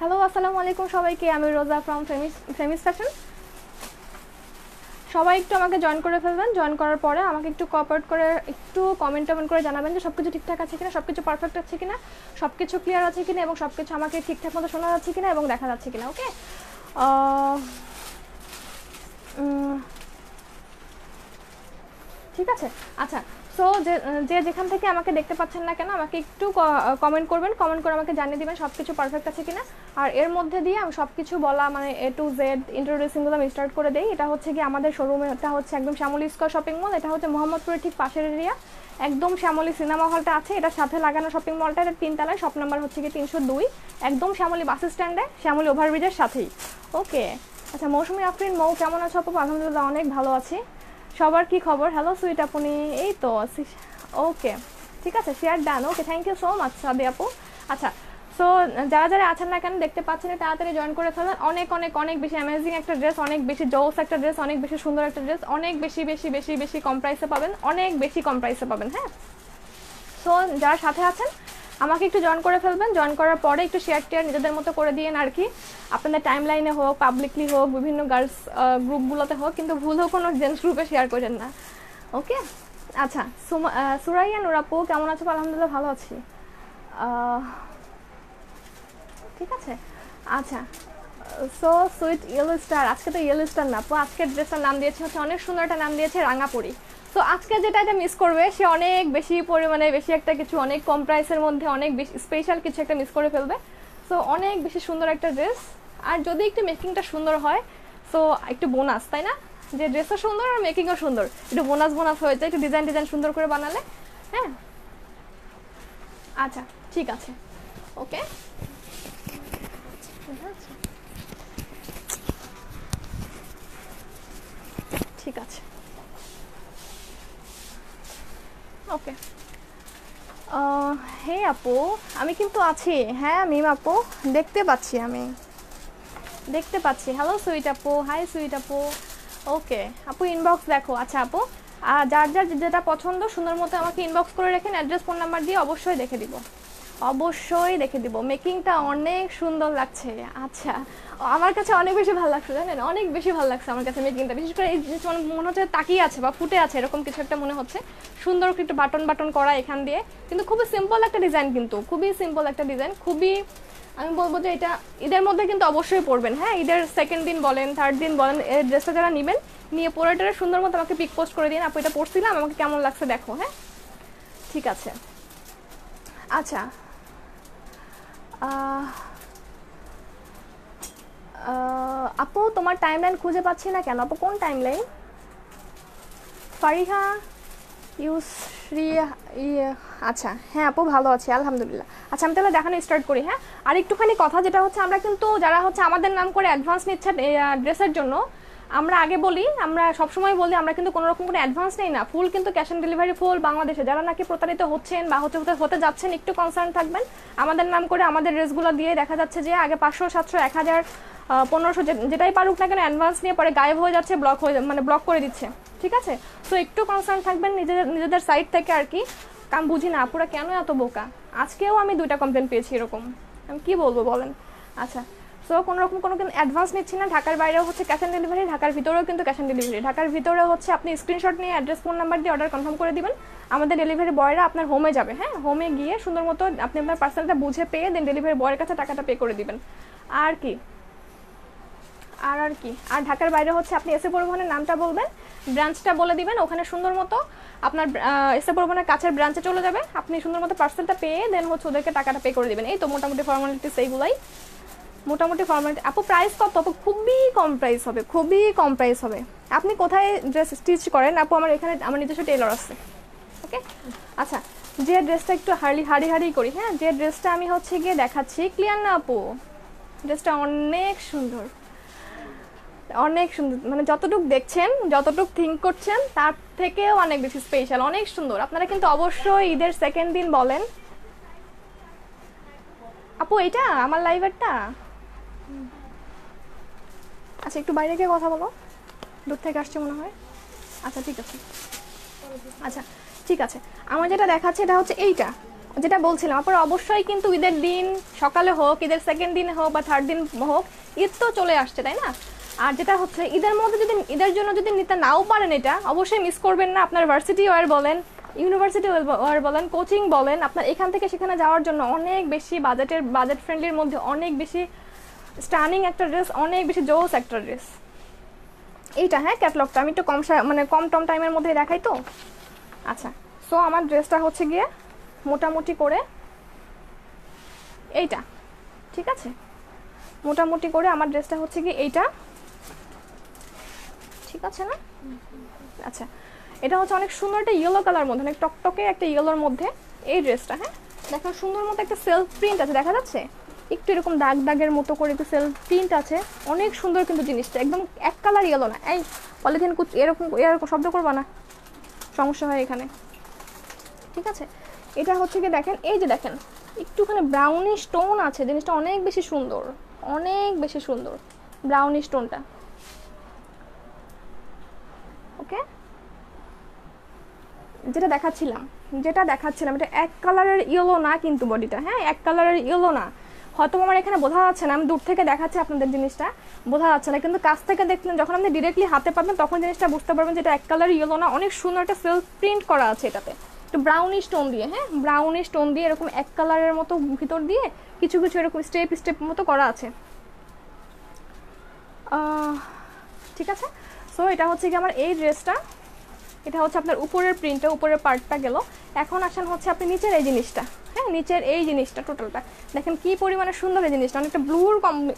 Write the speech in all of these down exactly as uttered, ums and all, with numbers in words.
Hello আসসালামু আলাইকুম সবাইকে, আমি রোজা ফ্রম ফেমিস ফেমিস ফ্যাশন। সবাই একটু আমাকে জয়েন করে ফেলবেন। জয়েন করার পরে আমাকে একটু কোঅপারেট করে একটু কমেন্ট টমেন্ট করে জানাবেন যে সব কিছু ঠিকঠাক আছে কিনা, সব কিছু পারফেক্ট আছে কিনা, সব কিছু ক্লিয়ার আছে কিনা এবং সব কিছু আমাকে ঠিকঠাক মতো শোনা যাচ্ছে কিনা এবং দেখা যাচ্ছে কিনা। ওকে, ঠিক আছে। আচ্ছা, সো যে যে যেখান থেকে আমাকে দেখতে পাচ্ছেন না কেন, আমাকে একটু কমেন্ট করবেন। কমেন্ট করে আমাকে জানিয়ে দেবেন সব কিছু পারফেক্ট আছে কিনা। আর এর মধ্যে দিয়ে আমি সব কিছু বলা, মানে এ টু জেড ইন্ট্রোডিউসিংগুলো আমি স্টার্ট করে দিই। এটা হচ্ছে কি আমাদের শোরুমে, এটা হচ্ছে একদম শ্যামলী স্কয়ার শপিং মল। এটা হচ্ছে মোহাম্মদপুরের ঠিক পাশের এরিয়া, একদম শ্যামলী সিনেমা হলটা আছে এটার সাথে লাগানো শপিং মলটা। এটা তিনতলায়, শপ নাম্বার হচ্ছে কি তিনশো দুই, একদম শ্যামলী বাস স্ট্যান্ডে, শ্যামলী ওভারব্রিজের সাথেই। ওকে, আচ্ছা মৌসুমী আফরিন মৌ, কেমন আছো আপু? আলহামদুলিল্লাহ, অনেক ভালো আছি। সবার কি খবর? হ্যালো সুইট আপনি, এই তো। ওকে, ঠিক আছে, share done. Okay, thank you so much সাবি আপু। আচ্ছা, সো যারা যারা আছেন না কেন দেখতে পাচ্ছেন, তাড়াতাড়ি জয়েন করে ফেলেন। অনেক অনেক অনেক বেশি অ্যামেজিং একটা ড্রেস, অনেক বেশি জোস একটা ড্রেস, অনেক বেশি সুন্দর একটা ড্রেস, অনেক বেশি বেশি বেশি বেশি কম প্রাইসে পাবেন, অনেক বেশি কম প্রাইসে পাবেন। হ্যাঁ, সো যারা সাথে আছেন আমাকে একটু জয়েন করে ফেলবেন। জয়েন করার পরে একটু শেয়ার টেয়ার নিজেদের মতো করে দিয়েন আর কি, আপনাদের টাইম লাইনে হোক, পাবলিকলি হোক, বিভিন্ন গার্লস গ্রুপগুলোতে হোক, কিন্তু ভুলও কোনো জেন্টস গ্রুপে শেয়ার করেন না। ওকে, আচ্ছা সুরাইয়া নুরাপু, কেমন আছো? আলহামদুলিল্লাহ, ভালো আছি। ঠিক আছে। আচ্ছা, সো সুইট ইয়েলো স্টার, আজকে তো ইয়েলো স্টার না আপু, আজকের ড্রেসটার নাম দিয়েছে হচ্ছে অনেক সুন্দর একটা নাম দিয়েছে রাঙাপুরি। তো আজকে যেটা এটা মিস করবে সে অনেক বেশি পরিমাণে বেশি একটা কিছু, অনেক কম প্রাইসের মধ্যে অনেক বেশি স্পেশাল কিছু একটা মিস করে ফেলবে। সো অনেক বেশি সুন্দর একটা ড্রেস, আর যদি একটু মেকিংটা সুন্দর হয় সো একটু বোনাস, তাই না? যে ড্রেসও সুন্দর আর মেকিংও সুন্দর, একটু বোনাস বোনাস হয়ে যায়, একটু ডিজাইন ডিজাইন সুন্দর করে বানালে। হ্যাঁ, আচ্ছা ঠিক আছে। ওকে, ঠিক আছে। ওকে, হে আপু আমি কিন্তু আছি। হ্যাঁ মিম আপু, দেখতে পাচ্ছি, আমি দেখতে পাচ্ছি। হ্যালো সুইট আপু, হাই সুইট আপু। ওকে আপু, ইনবক্স দেখো। আচ্ছা আপু, আর যার যার যেটা পছন্দ সুন্দর মতো আমাকে ইনবক্স করে রাখেন, অ্যাড্রেস ফোন নাম্বার দিয়ে অবশ্যই দেখে দিব, অবশ্যই দেখে দিব। মেকিংটা অনেক সুন্দর লাগছে। আচ্ছা, আমার কাছে অনেক বেশি ভালো লাগছে, জানেন অনেক বেশি ভালো লাগছে আমার কাছে মেকিংটা, বিশেষ করে এই জিনিস মনে হচ্ছে তাকিয়ে আছে বা ফুটে আছে এরকম কিছু একটা মনে হচ্ছে। সুন্দর একটু বাটন বাটন করা এখান দিয়ে, কিন্তু খুবই সিম্পল একটা ডিজাইন, কিন্তু খুবই সিম্পল একটা ডিজাইন। খুবই আমি বলবো যে এটা ঈদের মধ্যে কিন্তু অবশ্যই পরবেন। হ্যাঁ, ঈদের সেকেন্ড দিন বলেন, থার্ড দিন বলেন, এই ড্রেসটা যারা নেবেন নিয়ে পরেটারে সুন্দর মতো আমাকে পিক পোস্ট করে দিন, আপু এটা পরছিলাম আমাকে কেমন লাগছে দেখো। হ্যাঁ, ঠিক আছে। আচ্ছা, আপু তোমার টাইমলাইন খুঁজে পাচ্ছি না কেন আপু? কোন টাইমলাইন? ফারিহা ইউসরিয়া। আচ্ছা হ্যাঁ আপু, ভালো আছি আলহামদুলিল্লাহ। আচ্ছা আমি তাহলে দেখানো স্টার্ট করি। হ্যাঁ, আর একটুখানি কথা, যেটা হচ্ছে আমরা কিন্তু যারা হচ্ছে আমাদের নাম করে অ্যাডভান্স নিচ্ছে ড্রেসের জন্য, আমরা আগে বলি, আমরা সবসময় বলি আমরা কিন্তু কোনো রকম কোনো অ্যাডভান্স নেই না, ফুল কিন্তু ক্যাশ অন ডেলিভারি ফুল বাংলাদেশে। যারা নাকি প্রতারিত হচ্ছেন বা হতে হতে হতে যাচ্ছেন একটু কনসার্ন থাকবেন। আমাদের নাম করে আমাদের ড্রেসগুলো দিয়ে দেখা যাচ্ছে যে আগে পাঁচশো সাতশো এক হাজার পনেরোশো যেটাই পারুক না কেন অ্যাডভান্স নিয়ে পরে গায়েব হয়ে যাচ্ছে, ব্লক হয়ে মানে ব্লক করে দিচ্ছে। ঠিক আছে, সো একটু কনসার্ন থাকবেন নিজেদের নিজেদের সাইড থেকে আর কি। কারণ বুঝি না আপুরা কেন এত বোকা। আজকেও আমি দুইটা কমপ্লেন পেয়েছি এরকম, আমি কী বলবো বলেন। আচ্ছা, সো কোনোরকম কোনো অ্যাডভান্স নিচ্ছি না। ঢাকার বাইরেও হচ্ছে ক্যাশ অন ডেলিভারি, ঢাকার ভিতরেও কিন্তু ক্যাশ অন ডেলিভারি। ঢাকার ভিতরেও হচ্ছে আপনি স্ক্রিনশট নিয়ে অ্যাড্রেস ফোন নাম্বার দিয়ে অর্ডার কনফার্ম করে দেবেন, আমাদের ডেলিভারি বয়রা আপনার হোমে যাবে। হ্যাঁ, হোমে গিয়ে সুন্দর মতো আপনি আপনার পার্সেলটা বুঝে পেয়ে দেন ডেলিভারি বয়ের কাছে টাকাটা পে করে দেবেন। আর কি আর আর কি আর ঢাকার বাইরে হচ্ছে আপনি এসএ পরিবহনের নামটা বলবেন, ব্রাঞ্চটা বলে দিবেন, ওখানে সুন্দর মতো আপনার এসএ পরিবহনের কাছের ব্রাঞ্চে চলে যাবে, আপনি সুন্দর মতো পার্সেলটা পেয়ে দেন হচ্ছে ওদেরকে টাকাটা পে করে দেবেন। এই তো মোটামুটি ফর্মালিটিস এইগুলাই, মোটামুটি ফর্মালিটি। আপু প্রাইস কত আপু? খুবই কম প্রাইস হবে, খুবই কম প্রাইস হবে। আপনি কোথায় ড্রেস স্টিচ করেন আপু? আমার এখানে আমার নিজস্ব টেলর আছে। ওকে, আচ্ছা যে ড্রেসটা একটু হাড়ি হাড়ি হাড়ি করি, হ্যাঁ যে ড্রেসটা আমি হচ্ছে গিয়ে দেখাচ্ছি, ক্লিয়ার না আপু? ড্রেসটা অনেক সুন্দর, অনেক সুন্দর, মানে যতটুকু দেখছেন যতটুকু থিঙ্ক করছেন তার থেকেও অনেক বেশি স্পেশাল, অনেক সুন্দর। আপনারা কিন্তু অবশ্যই ঈদের সেকেন্ড দিন বলেন আপু। এটা আমার লাইভেরটা। আচ্ছা একটু বাইরে গিয়ে কথা বলো, দূর থেকে আসছে মনে হয়। আচ্ছা ঠিক আছে, আচ্ছা ঠিক আছে। আমার যেটা দেখাচ্ছে এটা হচ্ছে এইটা, যেটা বলছিলাম আপনারা অবশ্যই কিন্তু ঈদের দিন সকালে হোক ঈদের সেকেন্ড দিন হোক বা থার্ড দিন হোক ঈদ তো চলে আসছে তাই না আর যেটা হচ্ছে ঈদের মধ্যে যদি ঈদের জন্য যদি নিতে নাও পারেন এটা অবশ্যই মিস করবেন না আপনার ভার্সিটি ওয়্যার বলেন ইউনিভার্সিটি ওয়্যার বলেন কোচিং বলেন আপনার এখান থেকে সেখানে যাওয়ার জন্য অনেক বেশি বাজেটের বাজেট ফ্রেন্ডলির মধ্যে অনেক বেশি স্টার্নিং একটা ড্রেস অনেক বেশি জোস একটা ড্রেস এইটা হ্যাঁ ক্যাটালগটা আমি একটু কম মানে কম টম টাইমের মধ্যে দেখাই তো আচ্ছা সো আমার ড্রেসটা হচ্ছে গিয়ে মোটামুটি করে এইটা ঠিক আছে মোটামুটি করে আমার ড্রেসটা হচ্ছে কি এইটা ঠিক আছে না আচ্ছা এটা হচ্ছে অনেক সুন্দর একটা ইয়েলো কালার মধ্যে অনেক টকটকে একটা ইয়েলোর মধ্যে এই ড্রেসটা হ্যাঁ দেখো সুন্দর মতো একটা সেলফ প্রিন্ট আছে দেখা যাচ্ছে একটু এরকম দাগ দাগের মতো করে একটু সেলফ প্রিন্ট আছে অনেক সুন্দর কিন্তু জিনিসটা একদম এক কালার ইয়েলো না এই পলিথিন কুচ এরকম এরকম শব্দ করবা না সমস্যা হয় এখানে ঠিক আছে এটা হচ্ছে কি দেখেন এই যে দেখেন একটুখানি ব্রাউনিশ টোন আছে জিনিসটা অনেক বেশি সুন্দর অনেক বেশি সুন্দর ব্রাউনিশ টোনটা ওকে যেটা দেখাচ্ছিলাম যেটা দেখাচ্ছিলাম এটা এক কালারের ইয়েলো না কিন্তু বডিটা হ্যাঁ এক কালারের ইয়েলো না হয়তো আমার এখানে বোঝা যাচ্ছে না আমি দূর থেকে দেখাচ্ছি আপনাদের জিনিসটা বোঝা যাচ্ছে না কিন্তু কাছ থেকে দেখলেন যখন আপনি ডিরেক্টলি হাতে পাবেন তখন জিনিসটা বুঝতে পারবেন যে এটা এক কালার ইয়েলো না অনেক সুন্দর একটা সেলফ প্রিন্ট করা আছে এটাতে একটু ব্রাউনিশ টোন দিয়ে হ্যাঁ ব্রাউনিশ টোন দিয়ে এরকম এক কালারের মতো ভিতর দিয়ে কিছু কিছু এরকম স্টেপ স্টেপ মতো করা আছে ঠিক আছে সো এটা হচ্ছে কি আমার এই ড্রেসটা এটা হচ্ছে আপনার উপরের প্রিন্টটা উপরের পার্টটা গেল এখন আসেন হচ্ছে আপনি নিচের এই জিনিসটা হ্যাঁ নিচের এই জিনিসটা টোটালটা দেখেন কি পরিমাণে সুন্দর এই জিনিসটা অনেকটা ব্লুর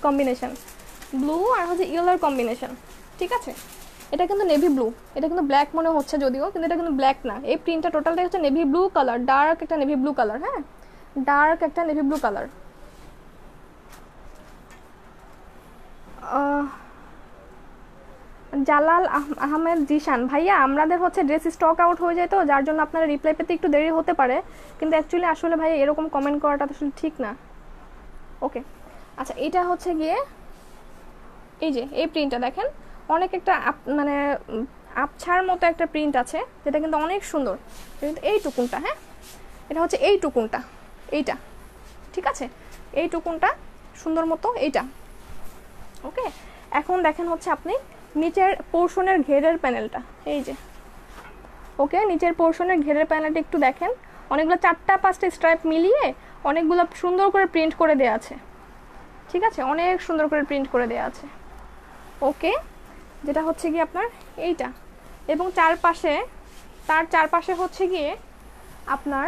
কম্বিনেশন ব্লু আর হচ্ছে ইয়েলোর কম্বিনেশন ঠিক আছে এটা কিন্তু নেভি ব্লু এটা কিন্তু ব্ল্যাক মনে হচ্ছে যদিও কিন্তু এটা কিন্তু ব্ল্যাক না এই প্রিন্টটা টোটালটাই হচ্ছে নেভি ব্লু কালার ডার্ক একটা নেভি ব্লু কালার হ্যাঁ ডার্ক একটা navy blue colour Jalal Ahmed Zishan ভাইয়া আমাদের হচ্ছে ড্রেস স্টক আউট হয়ে যায় তো যার জন্য আপনারা রিপ্লাই পেতে একটু দেরি হতে পারে কিন্তু অ্যাকচুয়ালি আসলে ভাই এরকম কমেন্ট করাটা তো আসলে ঠিক না ওকে আচ্ছা এটা হচ্ছে গিয়ে এই যে এই প্রিন্টটা দেখেন অনেক একটা মানে আপছার মতো একটা প্রিন্ট আছে যেটা কিন্তু অনেক সুন্দর কিন্তু এই টুকুনটা হ্যাঁ এটা হচ্ছে এই টুকুনটা এইটা ঠিক আছে এই টুকুনটা সুন্দর মতো এইটা ওকে এখন দেখেন হচ্ছে আপনি নিচের পোর্শনের ঘেরের প্যানেলটা এই যে ওকে নিচের পোর্শনের ঘেরের প্যানেলটা একটু দেখেন অনেকগুলো চারটা পাঁচটা স্ট্রাইপ মিলিয়ে অনেকগুলো সুন্দর করে প্রিন্ট করে দেওয়া আছে ঠিক আছে অনেক সুন্দর করে প্রিন্ট করে দেওয়া আছে ওকে যেটা হচ্ছে গিয়ে আপনার এইটা এবং চারপাশে তার চারপাশে হচ্ছে গিয়ে আপনার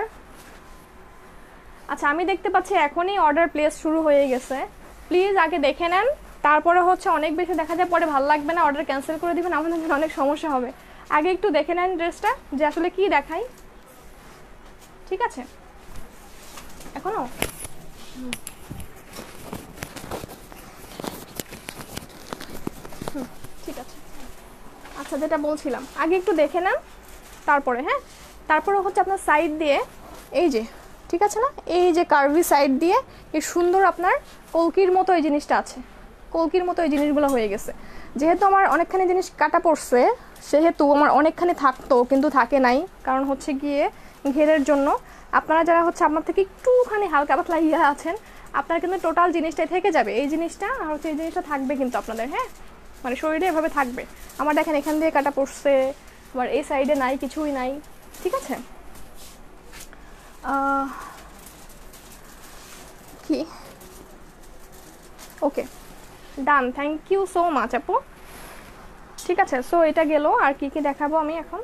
আচ্ছা আমি দেখতে পাচ্ছি এখনই অর্ডার প্লেস শুরু হয়ে গেছে প্লিজ আগে দেখে নেন তারপরে হচ্ছে অনেক বেশি দেখা যায় পরে ভালো লাগবে না অর্ডার ক্যান্সেল করে দেবেন আমাদের অনেক সমস্যা হবে আগে একটু দেখে নেন ড্রেসটা যে আসলে কী দেখাই ঠিক আছে এখনও ঠিক আছে আচ্ছা যেটা বলছিলাম আগে একটু দেখে নেন তারপরে হ্যাঁ তারপরে হচ্ছে আপনার সাইড দিয়ে এই যে ঠিক আছে না এই যে কার্ভি সাইড দিয়ে এই সুন্দর আপনার কলকির মতো এই জিনিসটা আছে কলকির মতো এই জিনিসগুলো হয়ে গেছে যেহেতু আমার অনেকখানি জিনিস কাটা পড়ছে সেহেতু আমার অনেকখানি থাকতো কিন্তু থাকে নাই কারণ হচ্ছে গিয়ে ঘেরের জন্য আপনারা যারা হচ্ছে আপনার থেকে একটুখানি হালকা পাতলা ইয়ে আছেন আপনার কিন্তু টোটাল জিনিসটাই থেকে যাবে এই জিনিসটা আর হচ্ছে এই জিনিসটা থাকবে কিন্তু আপনাদের হ্যাঁ মানে শরীরে এভাবে থাকবে আমার দেখেন এখান দিয়ে কাটা পড়ছে আমার এই সাইডে নাই কিছুই নাই ঠিক আছে কি okay done thank you so much আপু ঠিক আছে সো এটা গেল আর কি কি দেখাবো আমি এখন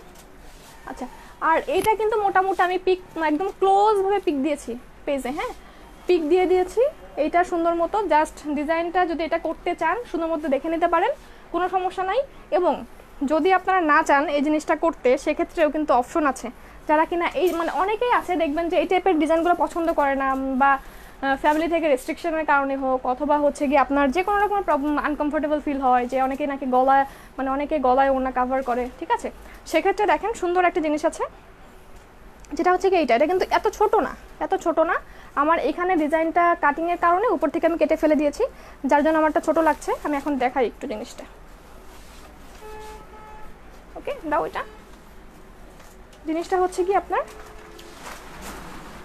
আচ্ছা আর এটা কিন্তু মোটামুটি আমি পিক একদম ক্লোজভাবে পিক দিয়েছি পেজে হ্যাঁ পিক দিয়ে দিয়েছি এইটা সুন্দর মতো জাস্ট ডিজাইনটা যদি এটা করতে চান সুন্দর মতো দেখে নিতে পারেন কোনো সমস্যা নাই এবং যদি আপনারা না চান এই জিনিসটা করতে সেক্ষেত্রেও কিন্তু অপশন আছে যারা কিনা এই মানে অনেকেই আছে দেখবেন যে এই টাইপের ডিজাইনগুলো পছন্দ করে না বা ফ্যামিলি থেকে রেস্ট্রিকশনের কারণে হোক অথবা হচ্ছে গিয়ে আপনার যে কোনো রকমের প্রবলেম আনকমফোর্টেবল ফিল হয় যে অনেকে নাকি গলায় মানে অনেকে গলায় ওড়না কাভার করে ঠিক আছে সেক্ষেত্রে দেখেন সুন্দর একটা জিনিস আছে যেটা হচ্ছে কি এইটা এটা কিন্তু এত ছোট না এত ছোট না আমার এখানে ডিজাইনটা কাটিংয়ের কারণে উপর থেকে আমি কেটে ফেলে দিয়েছি যার জন্য আমারটা ছোট লাগছে আমি এখন দেখাই একটু জিনিসটা ওকে দাও এটা জিনিসটা হচ্ছে কি আপনার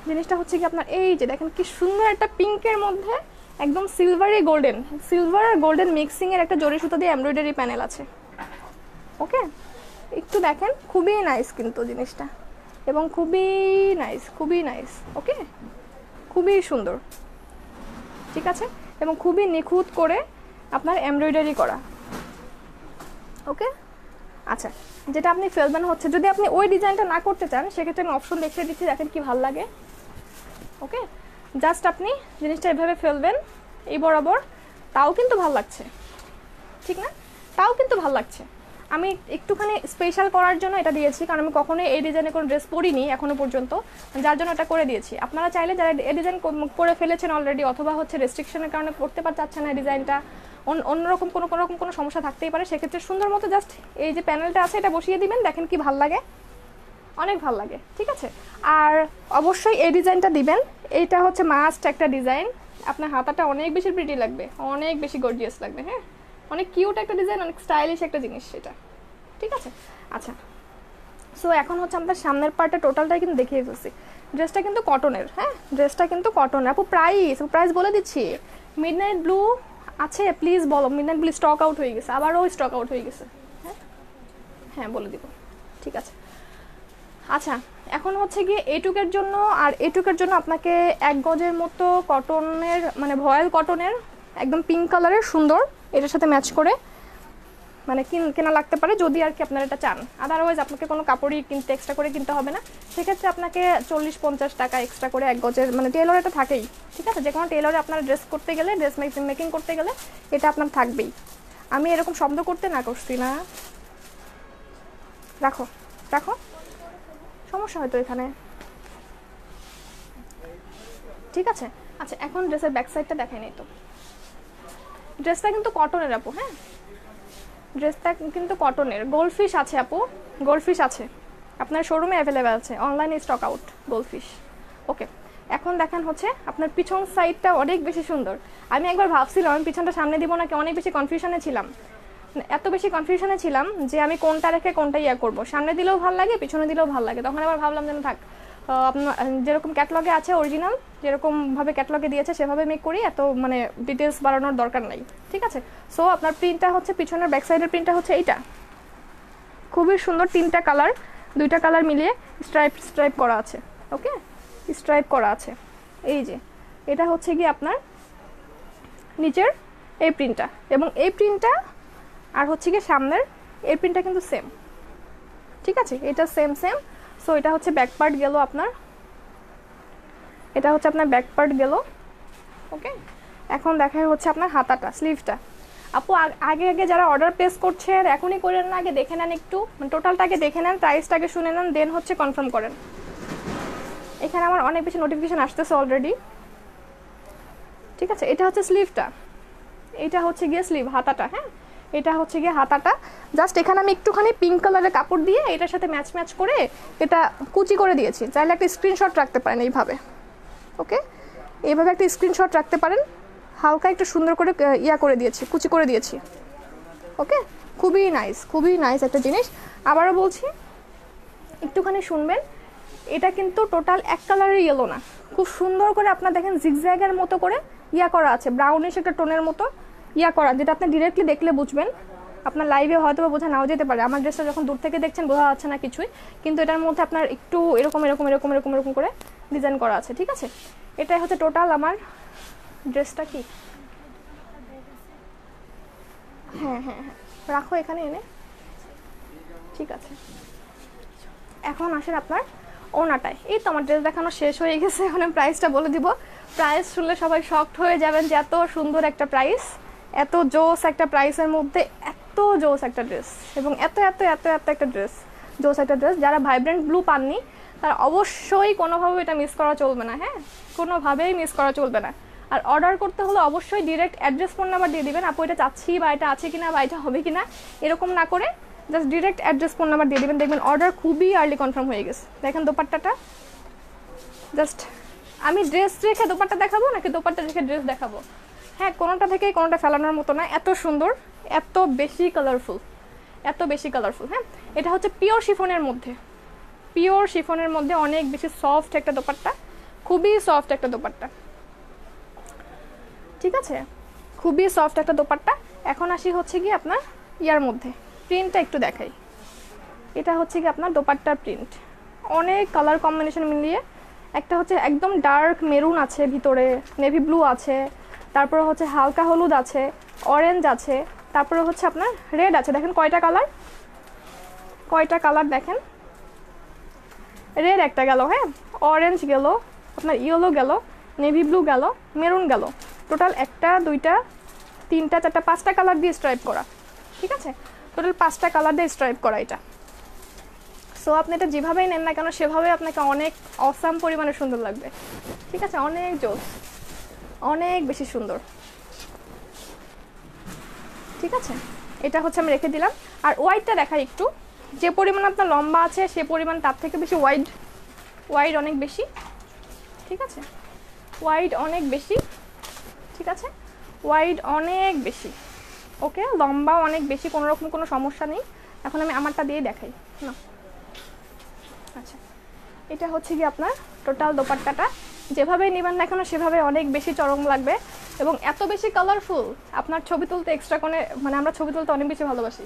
জিনিসটা হচ্ছে কি আপনার এই যে দেখেন কি সুন্দর একটা পিঙ্কের মধ্যে একদম সিলভারি গোল্ডেন সিলভার আর গোল্ডেন মিক্সিং এর একটা জরি সুতা দিয়ে এমব্রয়ডারি প্যানেল আছে। ওকে একটু দেখেন খুবই নাইস কিন্তু জিনিসটা এবং খুবই নাইস খুবই নাইস ওকে খুবই সুন্দর ঠিক আছে এবং খুবই নিখুঁত করে আপনার এমব্রয়ডারি করা। ওকে আচ্ছা যেটা আপনি ফেলবেন হচ্ছে যদি আপনি ওই ডিজাইনটা না করতে চান সেক্ষেত্রে আমি অপশন দেখিয়ে দিচ্ছি দেখেন কি ভালো লাগে। ওকে জাস্ট আপনি জিনিসটা এভাবে ফেলবেন এই বরাবর তাও কিন্তু ভালো লাগছে ঠিক না তাও কিন্তু ভালো লাগছে। আমি একটুখানি স্পেশাল করার জন্য এটা দিয়েছি কারণ আমি কখনোই এই ডিজাইনে কোনো ড্রেস পরিনি এখনও পর্যন্ত যার জন্য এটা করে দিয়েছি। আপনারা চাইলে যারা এই ডিজাইন করে ফেলেছেন অলরেডি অথবা হচ্ছে রেস্ট্রিকশনের কারণে করতে পারছেন না ডিজাইনটা অন্যরকম কোনো রকম কোনো সমস্যা থাকতেই পারে সেক্ষেত্রে সুন্দর মতো জাস্ট এই যে প্যানেলটা আছে এটা বসিয়ে দিবেন দেখেন কি ভাল লাগে অনেক ভাল লাগে ঠিক আছে। আর অবশ্যই এই ডিজাইনটা দিবেন এইটা হচ্ছে মাস্ট একটা ডিজাইন আপনার হাতাটা অনেক বেশি প্রিটি লাগবে অনেক বেশি গর্জিয়াস লাগবে হ্যাঁ অনেক কিউট একটা ডিজাইন অনেক স্টাইলিশ একটা জিনিস সেটা ঠিক আছে। আচ্ছা সো এখন হচ্ছে আমাদের সামনের পার্টটা টোটালটাই কিন্তু দেখিয়ে ফেলছি ড্রেসটা কিন্তু কটনের হ্যাঁ ড্রেসটা কিন্তু কটনের। আপু প্রাইস প্রাইস বলে দিচ্ছি মিডনাইট ব্লু আছে প্লিজ বলো মিডনাইট ব্লু স্টক আউট হয়ে গেছে আবারও স্টক আউট হয়ে গেছে হ্যাঁ হ্যাঁ বলে দিব ঠিক আছে। আচ্ছা এখন হচ্ছে গিয়ে এটুকের জন্য আর এটুকের জন্য আপনাকে এক গজের মতো কটনের মানে ভয়েল কটনের একদম পিঙ্ক কালারের সুন্দর এটার সাথে ম্যাচ করে মানে কেনা লাগতে পারে যদি আর কি আপনারা এটা চান আদারওয়াইজ আপনাকে কোনো কাপড়ই কিনতে এক্সট্রা করে কিনতে হবে না সেক্ষেত্রে আপনাকে চল্লিশ পঞ্চাশ টাকা এক্সট্রা করে এক গজের মানে টেলর এটা থাকেই ঠিক আছে যে কোনো টেলরে আপনারা ড্রেস করতে গেলে ড্রেস মেকিং করতে গেলে এটা আপনার থাকবেই। আমি এরকম শব্দ করতে না করছি না রাখো রাখো সমস্যা হয়তো এখানে ঠিক আছে। আচ্ছা এখন ড্রেসের ব্যাক সাইডটা দেখাই নি তো ড্রেসটা কিন্তু কটনের আপু হ্যাঁ ড্রেসটা কিন্তু কটনের গোল্ডফিশ আছে আপু গোল্ডফিশ আছে আপনার শোরুমে অ্যাভেলেবেল আছে অনলাইনে স্টক আউট গোল্ডফিশ। ওকে এখন দেখেন হচ্ছে আপনার পিছন সাইডটা অনেক বেশি সুন্দর আমি একবার ভাবছিলাম আমি পিছনটা সামনে দিব নাকি অনেক বেশি কনফিউশনে ছিলাম এত বেশি কনফিউশনে ছিলাম যে আমি কোনটা রেখে কোনটা ইয়া করবো সামনে দিলেও ভালো লাগে পিছনে দিলেও ভালো লাগে তখন আবার ভাবলাম যেন থাক আপনার যেরকম ক্যাটলগে আছে অরিজিনাল যেরকমভাবে ক্যাটলগে দিয়েছে সেভাবে মেক করি এত মানে ডিটেলস বাড়ানোর দরকার নাই ঠিক আছে। সো আপনার প্রিন্টটা হচ্ছে পিছনের ব্যাক সাইডের প্রিন্টটা হচ্ছে এইটা খুবই সুন্দর তিনটা কালার দুইটা কালার মিলিয়ে স্ট্রাইপ স্ট্রাইপ করা আছে ওকে স্ট্রাইপ করা আছে এই যে এটা হচ্ছে গিয়ে আপনার নিচের এই প্রিন্টটা এবং এই প্রিন্টটা আর হচ্ছে গিয়ে সামনের এই প্রিন্টটা কিন্তু সেম ঠিক আছে এটা সেম সেম। সো এটা হচ্ছে ব্যাক পার্ট গেল আপনার এটা হচ্ছে আপনার ব্যাক পার্ট গেল। ওকে এখন দেখা হচ্ছে আপনার হাতাটা স্লিভটা আপু আগে আগে যারা অর্ডার প্লেস করছেন এখনই করেন না আগে দেখে নেন একটু মানে টোটালটাকে দেখে নেন প্রাইসটাকে শুনে নেন দেন হচ্ছে কনফার্ম করেন এখানে আমার অনেক বেশি নোটিফিকেশান আসতেছে অলরেডি ঠিক আছে। এটা হচ্ছে স্লিভটা এটা হচ্ছে গিয়ে স্লিভ হাতাটা হ্যাঁ এটা হচ্ছে গিয়ে হাতাটা জাস্ট এখানে আমি একটুখানি পিঙ্ক কালারের কাপড় দিয়ে এটার সাথে ম্যাচ ম্যাচ করে এটা কুচি করে দিয়েছি চাইলে একটা স্ক্রিনশট রাখতে পারেন এইভাবে ওকে এইভাবে একটা স্ক্রিনশট রাখতে পারেন হালকা একটু সুন্দর করে ইয়া করে দিয়েছি কুচি করে দিয়েছি ওকে খুবই নাইস খুবই নাইস একটা জিনিস। আবারও বলছি একটুখানি শুনবেন এটা কিন্তু টোটাল এক কালারের ইয়েলো না খুব সুন্দর করে আপনার দেখেন জিগজ্যাগের মতো করে ইয়া করা আছে ব্রাউনিশ একটা টোনের মতো ইয়া করা যেটা আপনি ডিরেক্টলি দেখলে বুঝবেন আপনার লাইভে হয়তো বা বোঝা নাও যেতে পারে আমার ড্রেসটা যখন দূর থেকে দেখছেন বোঝা যাচ্ছে না কিছুই কিন্তু এটার মধ্যে আপনার একটু এরকম এরকম এরকম এরকম এরকম করে ডিজাইন করা আছে ঠিক আছে। এটাই হচ্ছে টোটাল আমার ড্রেসটা কি হ্যাঁ হ্যাঁ হ্যাঁ রাখো এখানে এনে ঠিক আছে। এখন আসেন আপনার ওনাটায় এই তো আমার ড্রেস দেখানো শেষ হয়ে গেছে এখন আমি প্রাইসটা বলে দিব প্রাইস শুনলে সবাই শকড হয়ে যাবেন যে এত সুন্দর একটা প্রাইস এত জোস একটা প্রাইসের মধ্যে এত জোস একটা ড্রেস এবং এত এত এত এত একটা ড্রেস জোস একটা ড্রেস যারা ভাইব্রেন্ট ব্লু পাননি তারা অবশ্যই কোনোভাবে এটা মিস করা চলবে না হ্যাঁ কোনোভাবেই মিস করা চলবে না। আর অর্ডার করতে হলে অবশ্যই ডিরেক্ট অ্যাড্রেস ফোন নাম্বার দিয়ে দেবেন আপু এটা চাচ্ছি বা এটা আছে কিনা বা এটা হবে কিনা এরকম না করে just direct address phone number দিয়ে দেবেন দেখবেন অর্ডার খুবই আর্লি কনফার্ম হয়ে গেছে। দেখেন দোপাট্টাটা জাস্ট আমি ড্রেস রেখে দোপাট্টা দেখাবো নাকি দোপাট্টা রেখে ড্রেস দেখাবো হ্যাঁ কোনোটা থেকে কোনোটা ফেলানোর মতো না এত সুন্দর এত বেশি কালারফুল এত বেশি কালারফুল হ্যাঁ। এটা হচ্ছে পিওর শিফনের মধ্যে পিওর শিফনের মধ্যে অনেক বেশি সফট একটা দোপাট্টা খুবই সফট একটা দোপাট্টা, ঠিক আছে, খুবই সফট একটা দোপাট্টা। এখন আসি হচ্ছে কি আপনার ইয়ার মধ্যে, প্রিন্টটা একটু দেখাই। এটা হচ্ছে কি আপনার দোপাট্টার প্রিন্ট, অনেক কালার কম্বিনেশন মিলিয়ে একটা হচ্ছে একদম ডার্ক মেরুন আছে, ভিতরে নেভি ব্লু আছে, তারপরে হচ্ছে হালকা হলুদ আছে, অরেঞ্জ আছে, তারপরে হচ্ছে আপনার রেড আছে। দেখেন কয়টা কালার, কয়টা কালার দেখেন, রেড একটা গেল, হ্যাঁ, অরেঞ্জ গেল, আপনার ইয়েলো গেল, নেভি ব্লু গেল, মেরুন গেল, টোটাল একটা দুইটা তিনটা চারটা পাঁচটা কালার দিয়ে স্ট্রাইপ করা, ঠিক আছে, টোটাল পাঁচটা কালার দিয়ে স্ট্রাইপ করা এটা। সো আপনি এটা যেভাবেই নেন না কেন সেভাবে আপনাকে অনেক অসাম পরিমাণে সুন্দর লাগবে, ঠিক আছে, অনেক জোস, অনেক বেশি সুন্দর, ঠিক আছে। এটা হচ্ছে আমি রেখে দিলাম। আর ওয়াইডটা দেখাই একটু, যে পরিমাণ আপনার লম্বা আছে সে পরিমাণ তার থেকে বেশি ওয়াইড, ওয়াইড অনেক বেশি, ঠিক আছে, ওয়াইড অনেক বেশি, ঠিক আছে, ওয়াইড অনেক বেশি, ওকে, লম্বাও অনেক বেশি, কোনো রকম কোনো সমস্যা নেই। এখন আমি আমারটা দিয়ে দেখাই না, আচ্ছা, এটা হচ্ছে কি আপনার টোটাল দোপাট্টাটা। যেভাবে নেবেন না কেন সেভাবে অনেক বেশি চরম লাগবে এবং এত বেশি কালারফুল। আপনার ছবি তুলতে এক্সট্রা কোনো, মানে আমরা ছবি তুলতে অনেক বেশি ভালোবাসি,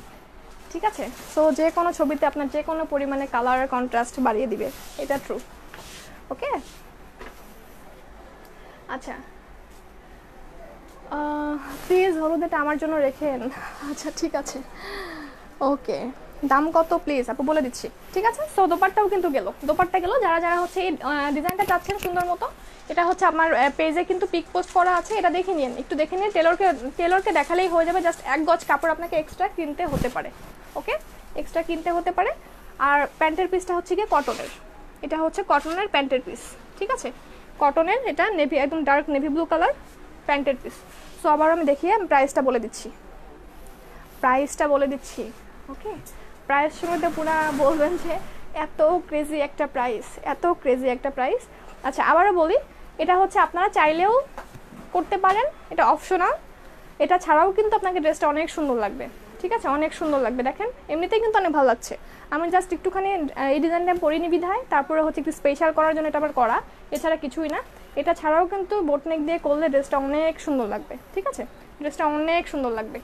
ঠিক আছে, সো যে কোনো ছবিতে আপনার যে কোনো পরিমাণে কালার কন্ট্রাস্ট বাড়িয়ে দিবে, এটা ট্রু, ওকে। আচ্ছা প্লিজ হলুদ এটা আমার জন্য রেখেন, আচ্ছা ঠিক আছে, ওকে। দাম কত প্লিজ আপু বলে দিচ্ছি, ঠিক আছে। সো দোপাট্টাও কিন্তু গেল, দোপাট্টা গেল। যারা যারা হচ্ছে এই ডিজাইনটা চাচ্ছেন সুন্দর মতো, এটা হচ্ছে আমার পেজে কিন্তু পিক পোস্ট করা আছে, এটা দেখে নিন, একটু দেখে নিন, টেলরকে টেলরকে দেখালেই হয়ে যাবে। জাস্ট এক গজ কাপড় আপনাকে এক্সট্রা কিনতে হতে পারে, ওকে, এক্সট্রা কিনতে হতে পারে। আর প্যান্টের পিসটা হচ্ছে গিয়ে কটনের, এটা হচ্ছে কটনের প্যান্টের পিস, ঠিক আছে, কটনের, এটা নেভি, একদম ডার্ক নেভি ব্লু কালার প্যান্টের পিস। সো আবার আমি দেখিয়ে আমি প্রাইসটা বলে দিচ্ছি, প্রাইসটা বলে দিচ্ছি, ওকে। প্রাইস শুনতে পুরা বলবেন যে এত ক্রেজি একটা প্রাইস, এত ক্রেজি একটা প্রাইস। আচ্ছা আবারও বলি, এটা হচ্ছে আপনারা চাইলেও করতে পারেন, এটা অপশনাল। এটা ছাড়াও কিন্তু আপনাকে ড্রেসটা অনেক সুন্দর লাগবে, ঠিক আছে, অনেক সুন্দর লাগবে। দেখেন এমনিতেই কিন্তু অনেক ভালো লাগছে। আমি জাস্ট একটুখানি এই ডিজাইনটা আমি পরিয়ে নিবি ধায়, তারপরে হচ্ছে একটু স্পেশাল করার জন্য এটা আবার করা, এছাড়া কিছুই না। এটা ছাড়াও কিন্তু বোটনেক দিয়ে করলে ড্রেসটা অনেক সুন্দর লাগবে, ঠিক আছে, ড্রেসটা অনেক সুন্দর লাগবে।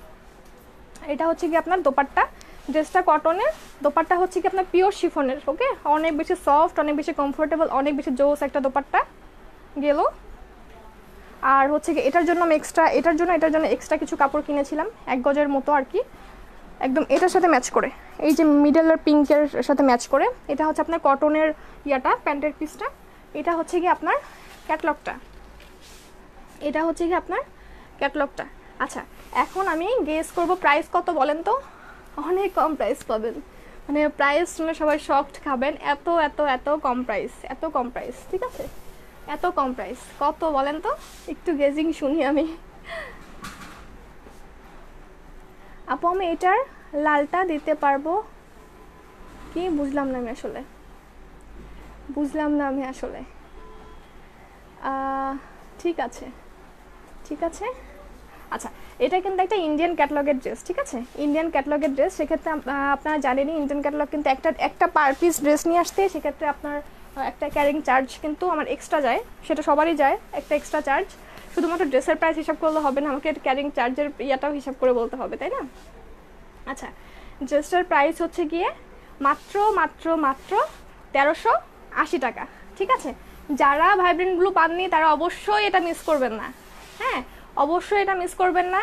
এটা হচ্ছে কি আপনার দোপাট্টা, ড্রেসটা কটনের, দোপাট্টা হচ্ছে কি আপনার পিওর শিফনের, ওকে, অনেক বেশি সফট, অনেক বেশি কমফোর্টেবল, অনেক বেশি জোস একটা দোপাট্টা গেল। আর হচ্ছে কি এটার জন্য আমি এক্সট্রা, এটার জন্য এটার জন্য এক্সট্রা কিছু কাপড় কিনেছিলাম এক গজের মতো আর কি, একদম এটার সাথে ম্যাচ করে, এই যে মিডলের পিঙ্কের সাথে ম্যাচ করে। এটা হচ্ছে আপনার কটনের ইয়াটা, প্যান্টের পিসটা। এটা হচ্ছে কি আপনার ক্যাটলগটা, এটা হচ্ছে কি আপনার ক্যাটলগটা। আচ্ছা এখন আমি গেস করব প্রাইস কত বলেন তো। অনেক কম প্রাইস পাবেন, মানে প্রাইস শুনে সবাই শকড খাবেন, এত এত এত কম প্রাইস, এত কম প্রাইস, ঠিক আছে, এত কম প্রাইস কত বলেন তো, একটু গেজিং শুনি আমি। আপু আমি এটার লালটা দিতে পারবো কি? বুঝলাম না আমি আসলে, বুঝলাম না আমি আসলে। ঠিক আছে, ঠিক আছে। আচ্ছা এটা কিন্তু একটা ইন্ডিয়ান ক্যাটালগের ড্রেস, ঠিক আছে, ইন্ডিয়ান ক্যাটালগের ড্রেস। সেক্ষেত্রে আপনারা জানেনই ইন্ডিয়ান ক্যাটালগ কিন্তু একটা একটা পার পিস ড্রেস নিয়ে আসতে সেক্ষেত্রে আপনার একটা ক্যারিং চার্জ কিন্তু আমার এক্সট্রা যায়, সেটা সবারই যায়, একটা এক্সট্রা চার্জ। শুধুমাত্র ড্রেসের প্রাইস হিসাব করলে হবে না, আমাকে ক্যারিং চার্জের ইয়াটাও হিসাব করে বলতে হবে, তাই না? আচ্ছা ড্রেসটার প্রাইস হচ্ছে গিয়ে মাত্র মাত্র মাত্র তেরোশো আশি টাকা, ঠিক আছে। যারা ভাইব্রেন্ট ব্লু পাননি তারা অবশ্যই এটা মিস করবেন না, হ্যাঁ অবশ্যই এটা মিস করবেন না।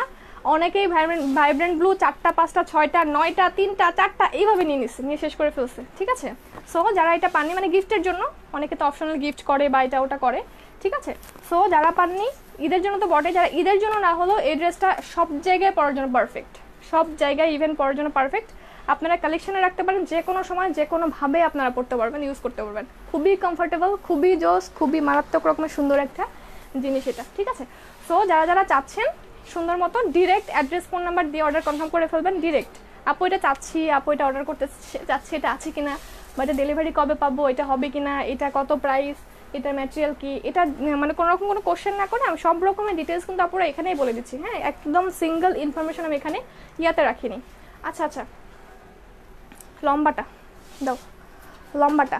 অনেকেই ভাইব্রেন্ট ভাইব্রেন্ট ব্লু চারটা পাঁচটা ছয়টা নয়টা তিনটা চারটা এইভাবে নিয়ে নিচ্ছে, নিয়ে শেষ করে ফেলছে, ঠিক আছে। সো যারা এটা পাননি, মানে গিফটের জন্য, অনেকে তো অপশনাল গিফট করে বা এটা ওটা করে, ঠিক আছে। সো যারা পাননি ঈদের জন্য তো বটে, যারা ঈদের জন্য না হলেও এই ড্রেসটা সব জায়গায় পরার জন্য পারফেক্ট, সব জায়গায় ইভেন্ট পরার জন্য পারফেক্ট। আপনারা কালেকশানে রাখতে পারেন, যে কোনো সময় যে কোনোভাবে আপনারা পরতে পারবেন, ইউজ করতে পারবেন। খুবই কমফোর্টেবল, খুবই জোস, খুবই মারাত্মক রকমের সুন্দর একটা জিনিস এটা, ঠিক আছে। সো যারা যারা চাচ্ছেন সুন্দর মতো ডিরেক্ট অ্যাড্রেস ফোন নাম্বার দিয়ে অর্ডার কনফার্ম করে ফেলবেন ডিরেক্ট। আপু এটা চাচ্ছি, আপু এটা অর্ডার করতে চাচ্ছি, এটা আছে কিনা বা এটা ডেলিভারি কবে পাবো, এটা হবে কিনা, এটা কত প্রাইস, এটা ম্যাটেরিয়াল কি, এটা মানে কোনো রকম কোনো কোশ্চেন না করে আমি সব রকমের ডিটেলস কিন্তু আপুরা এখানেই বলে দিচ্ছি, হ্যাঁ, একদম সিঙ্গেল ইনফরমেশন আমি এখানে ইয়াতে রাখিনি। আচ্ছা আচ্ছা লম্বাটা দাও, লম্বাটা,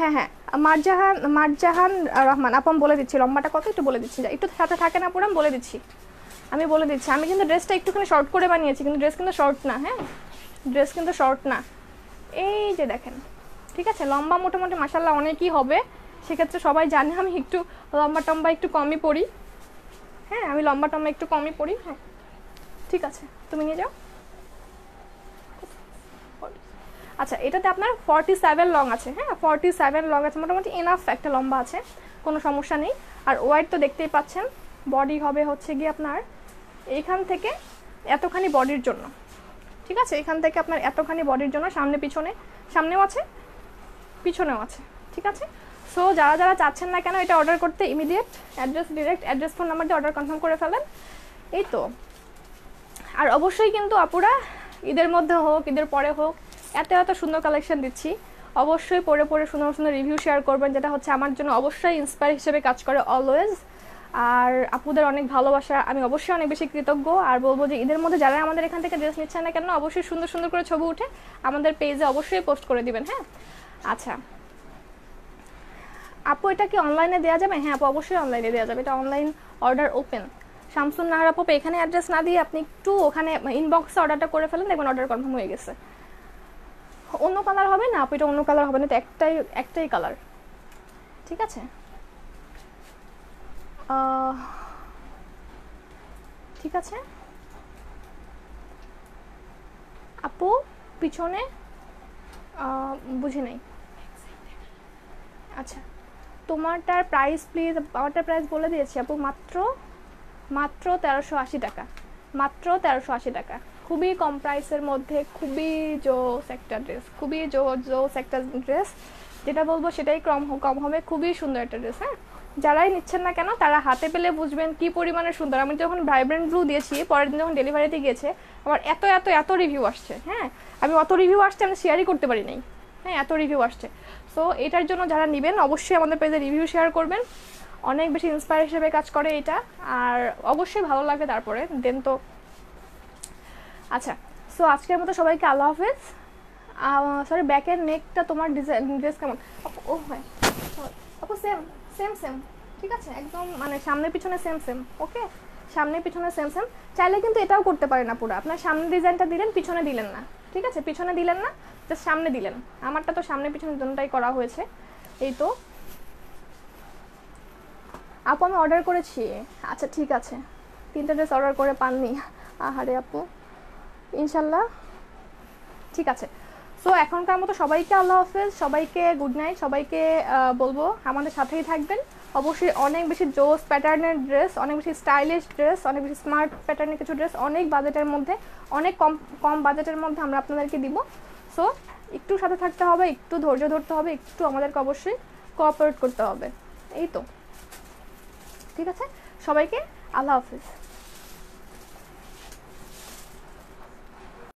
হ্যাঁ হ্যাঁ মারজাহান মারজাহান রহমান আপন বলে দিচ্ছি লম্বাটা কত একটু বলে দিচ্ছি একটু সাথে থাকেন আপুরা বলে দিচ্ছি আমি বলে দিচ্ছি আমি কিন্তু ড্রেসটা একটুখানি শর্ট করে বানিয়েছি কিন্তু ড্রেস কিন্তু শর্ট না হ্যাঁ ড্রেস কিন্তু শর্ট না এই যে দেখেন ঠিক আছে লম্বা মোটামুটি মাশাআল্লাহ অনেকই হবে সেক্ষেত্রে সবাই জানে আমি একটু লম্বা টম্বা একটু কমই পরি হ্যাঁ আমি লম্বা টম্বা একটু কমই পরি হ্যাঁ ঠিক আছে তুমি নিয়ে যাও আচ্ছা এটাতে আপনার forty-seven লং আছে হ্যাঁ forty-seven লং আছে মোটামুটি এনাফ একটা লম্বা আছে কোনো সমস্যা নেই আর ওয়াইড তো দেখতেই পাচ্ছেন বডি হবে হচ্ছে গিয়ে আপনার এইখান থেকে এতখানি বডির জন্য ঠিক আছে এইখান থেকে আপনার এতখানি বডির জন্য সামনে পিছনে সামনেও আছে পিছনেও আছে ঠিক আছে সো যারা যারা চাচ্ছেন না কেন এটা অর্ডার করতে immediate address direct address phone number দিয়ে অর্ডার কনফার্ম করে ফেলেন এই তো আর অবশ্যই কিন্তু আপুরা ঈদের মধ্যে হোক ঈদের পরে হোক এত এত সুন্দর কালেকশন দিচ্ছি অবশ্যই পরে পরে সুন্দর সুন্দর রিভিউ শেয়ার করবেন যেটা হচ্ছে আমার জন্য অবশ্যই ইন্সপায়ার হিসেবে কাজ করে অলওয়েজ আর আপুদের অনেক ভালোবাসা আমি অবশ্যই অনেক বেশি কৃতজ্ঞ আর বলবো যে ঈদের মধ্যে যারা আমাদের এখান থেকে ড্রেস নিচ্ছেন না কেন অবশ্যই সুন্দর সুন্দর করে ছবি উঠে আমাদের পেজে অবশ্যই পোস্ট করে দিবেন হ্যাঁ আচ্ছা আপু এটা কি অনলাইনে দেওয়া যাবে হ্যাঁ আপু অবশ্যই অনলাইনে দেওয়া যাবে এটা online order open Shamsun Nahar আপু এখানে অ্যাড্রেস না দিয়ে আপনি একটু ওখানে ইনবক্সে অর্ডারটা করে ফেলেন দেখবেন অর্ডার কনফার্ম হয়ে গেছে অন্য কালার হবে না আপু এটা অন্য কালার হবে না এটা একটাই একটাই কালার ঠিক আছে ঠিক আছে আপু পিছনে বুঝি নাই আচ্ছা তোমারটার প্রাইস প্লিজ আমারটার প্রাইস বলে দিয়েছি আপু মাত্র মাত্র তেরোশো আশি টাকা মাত্র তেরোশো আশি টাকা খুবই কম প্রাইসের মধ্যে খুবই জোস একটা ড্রেস খুবই জো জোস একটা ড্রেস যেটা বলবো সেটাই কম কম হবে খুবই সুন্দর একটা ড্রেস হ্যাঁ যারাই নিচ্ছেন না কেন তারা হাতে পেলে বুঝবেন কি পরিমাণে সুন্দর আমি যখন ভাইব্রেন্ট ব্লু দিয়েছি পরের দিন যখন ডেলিভারিতে গিয়েছে আমার এত এত এত রিভিউ আসছে হ্যাঁ আমি অত রিভিউ আসছে আমি শেয়ারই করতে পারি নাই হ্যাঁ এত রিভিউ আসছে সো এটার জন্য যারা নেবেন অবশ্যই আমাদের পেজে রিভিউ শেয়ার করবেন অনেক বেশি ইন্সপায়ার হিসেবে কাজ করে এটা আর অবশ্যই ভালো লাগবে তারপরে দেন তো আচ্ছা সো আজকের মতো সবাইকে আল্লাহ হাফেজ সরি ব্যাকের নেকটা তোমার ডিজাইন ড্রেস কেমন ও হ্যাঁ আপু সেম সেম সেম ঠিক আছে একদম মানে সামনে পিছনে সেম সেম ওকে সামনে পিছনে সেম সেম চাইলে কিন্তু এটাও করতে পারেন না পুরো আপনার সামনে ডিজাইনটা দিলেন পিছনে দিলেন না ঠিক আছে পিছনে দিলেন না জাস্ট সামনে দিলেন আমারটা তো সামনে পিছনে দুটোটাই করা হয়েছে এই তো আপু আমি অর্ডার করেছি আচ্ছা ঠিক আছে তিনটা ড্রেস অর্ডার করে পাননি আহারে আপু ইনশাল্লাহ ঠিক আছে সো এখনকার মতো সবাইকে আল্লাহ হাফেজ সবাইকে গুড নাইট সবাইকে বলবো আমাদের সাথেই থাকবেন অবশ্যই অনেক বেশি জোস প্যাটার্নের ড্রেস অনেক বেশি স্টাইলিশ ড্রেস অনেক বেশি স্মার্ট প্যাটার্নের কিছু ড্রেস অনেক বাজেটের মধ্যে অনেক কম কম বাজেটের মধ্যে আমরা আপনাদেরকে দিব সো একটু সাথে থাকতে হবে একটু ধৈর্য ধরতে হবে একটু আমাদেরকে অবশ্যই কোঅপারেট করতে হবে এই তো ঠিক আছে সবাইকে আল্লাহ হাফেজ।